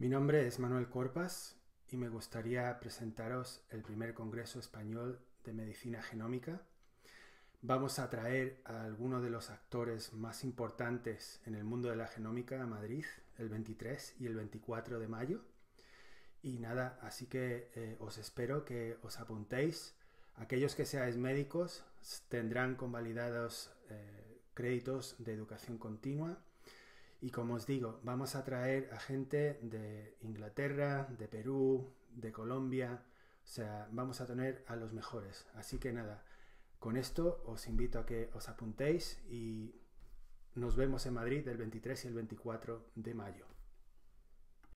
Mi nombre es Manuel Corpas y me gustaría presentaros el primer Congreso Español de Medicina Genómica. Vamos a traer a algunos de los actores más importantes en el mundo de la genómica a Madrid el 23 y el 24 de mayo. Y nada, así que os espero que os apuntéis. Aquellos que seáis médicos tendrán convalidados créditos de educación continua. Y como os digo, vamos a traer a gente de Inglaterra, de Perú, de Colombia. O sea, vamos a tener a los mejores. Así que nada, con esto os invito a que os apuntéis y nos vemos en Madrid el 23 y el 24 de mayo.